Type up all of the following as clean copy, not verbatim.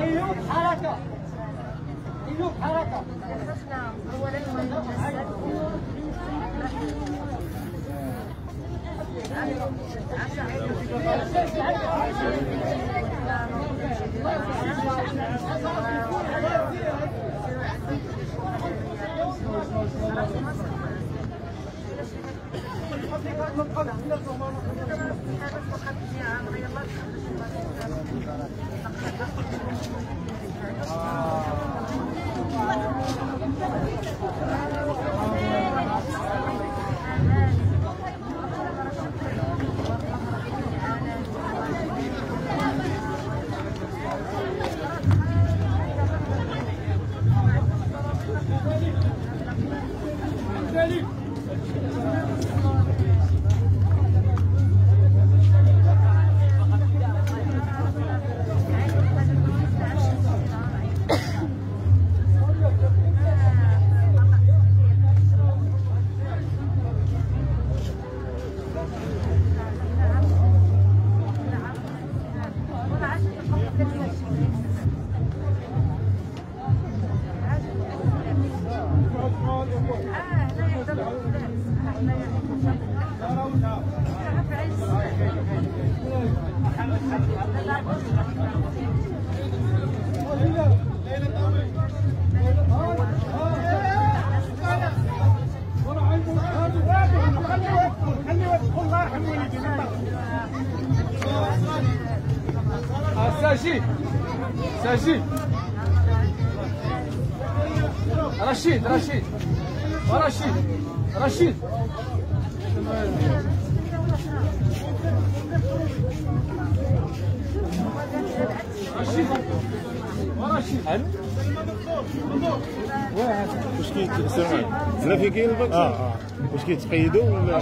أيوب حركة أولا رشيد واش كيتقيدوا ولا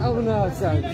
عاونا سعد